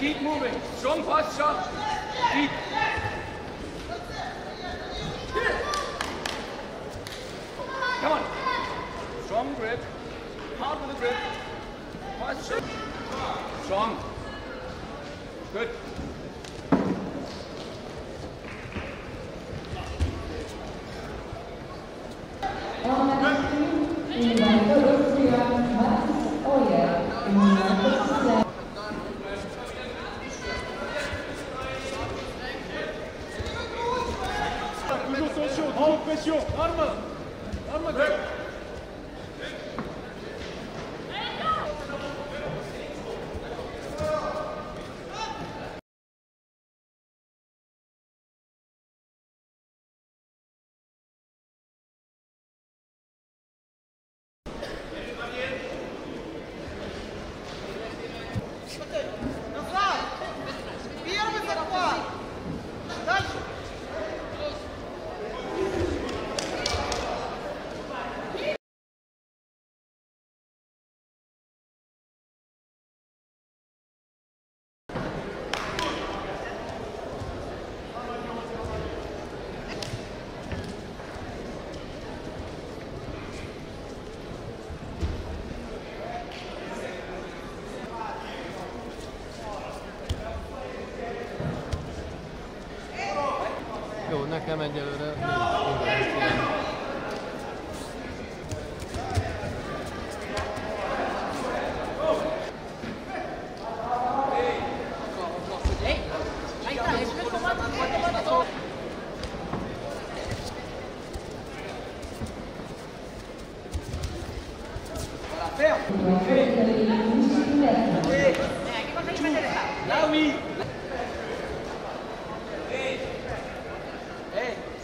Keep moving. Strong posture. Keep. Come on. Strong grip. Hard with the grip. Posture. Strong. Good. Arma, good. Nekem egyelőre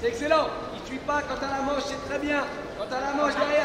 c'est excellent. Il ne tue pas quand t'as la manche, c'est très bien. Quand t'as la manche derrière.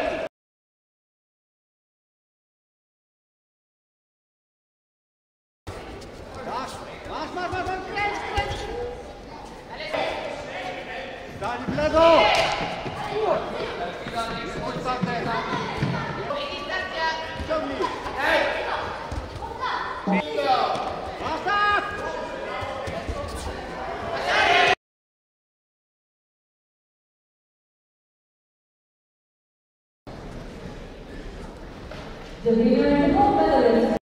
The winner and all medalists